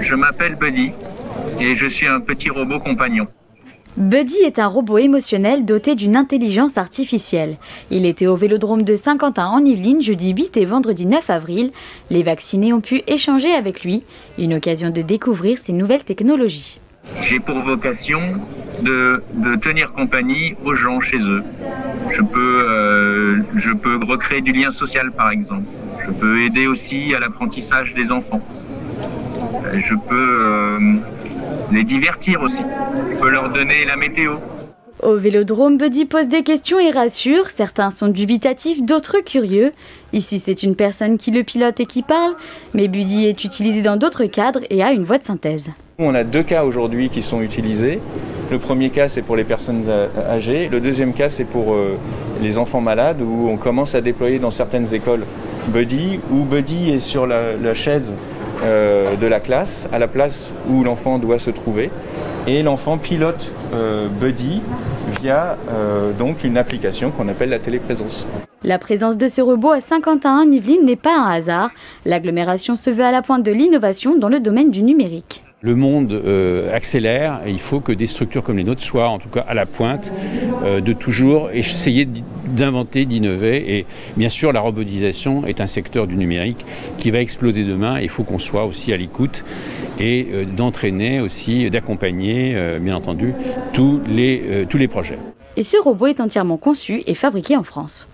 Je m'appelle Buddy et je suis un petit robot compagnon. Buddy est un robot émotionnel doté d'une intelligence artificielle. Il était au Vélodrome de Saint-Quentin-en-Yvelines jeudi 8 et vendredi 9 avril. Les vaccinés ont pu échanger avec lui, une occasion de découvrir ces nouvelles technologies. J'ai pour vocation de tenir compagnie aux gens chez eux. Je peux recréer du lien social par exemple. Je peux aider aussi à l'apprentissage des enfants. Je peux les divertir aussi. Je peux leur donner la météo. Au Vélodrome, Buddy pose des questions et rassure. Certains sont dubitatifs, d'autres curieux. Ici, c'est une personne qui le pilote et qui parle, mais Buddy est utilisé dans d'autres cadres et a une voix de synthèse. On a deux cas aujourd'hui qui sont utilisés. Le premier cas, c'est pour les personnes âgées. Le deuxième cas, c'est pour les enfants malades, où on commence à déployer dans certaines écoles Buddy, où Buddy est sur la chaise de la classe, à la place où l'enfant doit se trouver, et l'enfant pilote Buddy via donc une application qu'on appelle la téléprésence. La présence de ce robot à Saint-Quentin-en-Yvelines n'est pas un hasard. L'agglomération se veut à la pointe de l'innovation dans le domaine du numérique. Le monde accélère et il faut que des structures comme les nôtres soient en tout cas à la pointe de toujours essayer d'inventer, d'innover. Et bien sûr, la robotisation est un secteur du numérique qui va exploser demain. Il faut qu'on soit aussi à l'écoute et d'entraîner aussi, d'accompagner bien entendu tous les projets. Et ce robot est entièrement conçu et fabriqué en France.